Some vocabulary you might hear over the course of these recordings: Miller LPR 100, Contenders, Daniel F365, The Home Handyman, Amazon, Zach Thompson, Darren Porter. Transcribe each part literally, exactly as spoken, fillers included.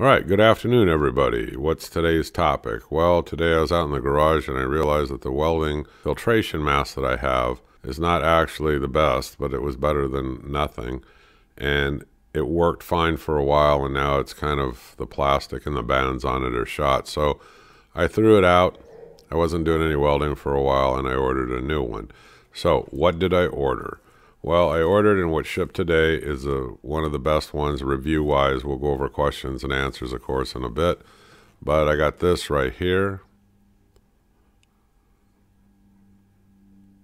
All right, good afternoon, everybody. What's today's topic? Well, today I was out in the garage and I realized that the welding filtration mask that I have is not actually the best, but it was better than nothing. And it worked fine for a while, and now it's kind of the plastic and the bands on it are shot. So I threw it out. I wasn't doing any welding for a while, and I ordered a new one. So what did I order? Well, I ordered, and what shipped today is a, one of the best ones review-wise. We'll go over questions and answers, of course, in a bit. But I got this right here.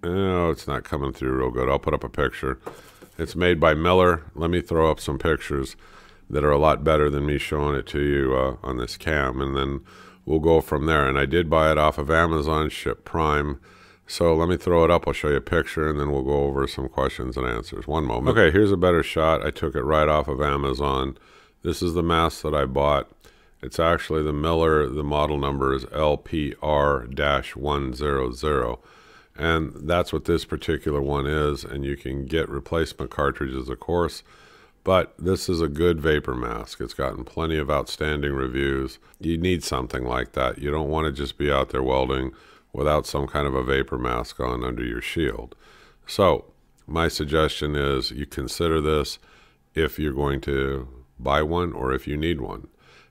Oh, it's not coming through real good. I'll put up a picture. It's made by Miller. Let me throw up some pictures that are a lot better than me showing it to you uh, on this cam, and then we'll go from there. And I did buy it off of Amazon, ship Prime. So let me throw it up. I'll show you a picture, and then we'll go over some questions and answers. One moment. Okay, here's a better shot. I took it right off of Amazon. This is the mask that I bought. It's actually the Miller. The model number is L P R one hundred. And that's what this particular one is. And you can get replacement cartridges, of course. But this is a good vapor mask. It's gotten plenty of outstanding reviews. You need something like that. You don't want to just be out there welding without some kind of a vapor mask on under your shield. So my suggestion is you consider this if you're going to buy one or if you need one.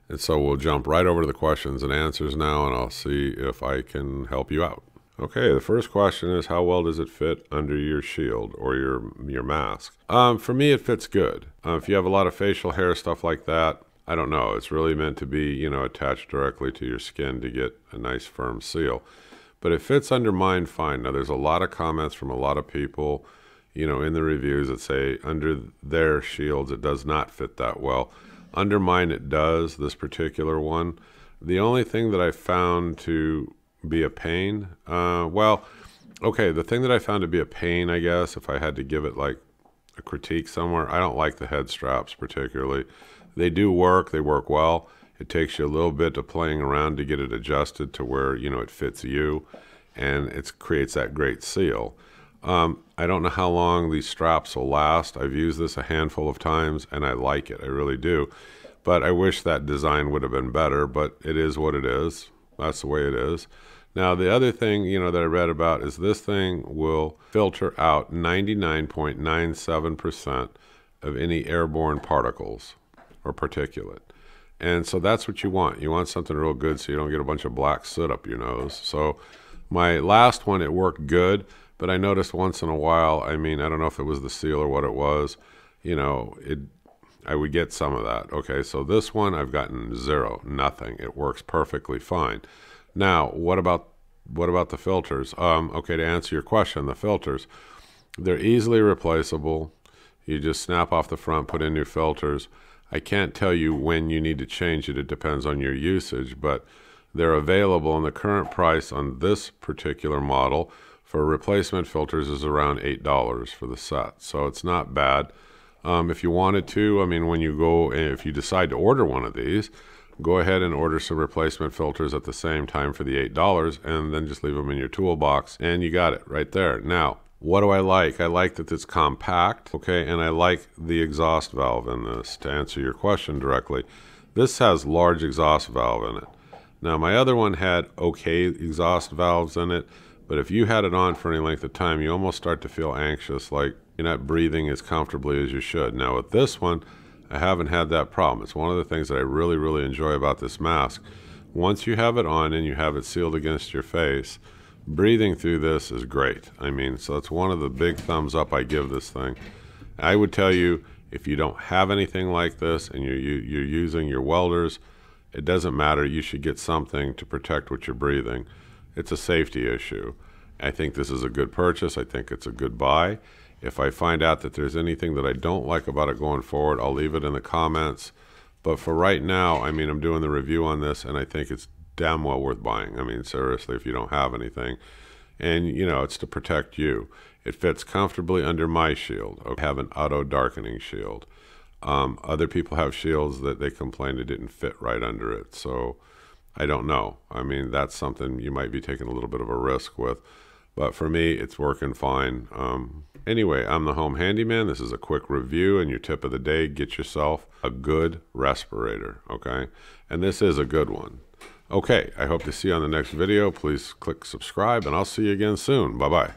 And so we'll jump right over to the questions and answers now, and I'll see if I can help you out. Okay, the first question is, how well does it fit under your shield or your your mask? Um, for me, it fits good. Uh, if you have a lot of facial hair, stuff like that, I don't know. It's really meant to be, you know, attached directly to your skin to get a nice firm seal. But it fits under mine fine. Now, there's a lot of comments from a lot of people, you know, in the reviews that say under their shields it does not fit that well. Under mine it does, this particular one. The only thing that I found to be a pain, uh, well, okay, the thing that I found to be a pain, I guess, if I had to give it like a critique somewhere, I don't like the head straps particularly. They do work, they work well. It takes you a little bit of playing around to get it adjusted to where, you know, it fits you, and it creates that great seal. Um, I don't know how long these straps will last. I've used this a handful of times, and I like it. I really do. But I wish that design would have been better, but it is what it is. That's the way it is. Now, the other thing, you know, that I read about is this thing will filter out ninety-nine point nine seven percent of any airborne particles or particulate. And so that's what you want. You want something real good so you don't get a bunch of black soot up your nose. So my last one, it worked good, but I noticed once in a while, I mean, I don't know if it was the seal or what it was, you know, it, I would get some of that. Okay, so this one I've gotten zero, nothing. It works perfectly fine. Now, what about, what about the filters? Um, okay, to answer your question, the filters, they're easily replaceable. You just snap off the front, put in new filters. I can't tell you when you need to change it. It depends on your usage, but they're available, and the current price on this particular model for replacement filters is around eight dollars for the set. So it's not bad. Um, if you wanted to, I mean, when you go, if you decide to order one of these, go ahead and order some replacement filters at the same time for the eight dollars, and then just leave them in your toolbox, and you got it right there. Now, what do I like? I like that it's compact, okay, and I like the exhaust valve in this, to answer your question directly. This has large exhaust valve in it. Now, my other one had okay exhaust valves in it, but if you had it on for any length of time, you almost start to feel anxious, like you're not breathing as comfortably as you should. Now, with this one, I haven't had that problem. It's one of the things that I really, really enjoy about this mask. Once you have it on and you have it sealed against your face, breathing through this is great. I mean, so that's one of the big thumbs up I give this thing. I would tell you, if you don't have anything like this and you're, you, you're using your welders, it doesn't matter. You should get something to protect what you're breathing. It's a safety issue. I think this is a good purchase. I think it's a good buy. If I find out that there's anything that I don't like about it going forward, I'll leave it in the comments. But for right now, I mean, I'm doing the review on this, and I think it's damn well worth buying. I mean, seriously, if you don't have anything. And, you know, it's to protect you. It fits comfortably under my shield. I have an auto darkening shield. Um, other people have shields that they complained it didn't fit right under it. So I don't know. I mean, that's something you might be taking a little bit of a risk with. But for me, it's working fine. Um, Anyway, I'm the Home Handyman. This is a quick review and your tip of the day. Get yourself a good respirator, okay? And this is a good one. Okay, I hope to see you on the next video. Please click subscribe, and I'll see you again soon. Bye-bye.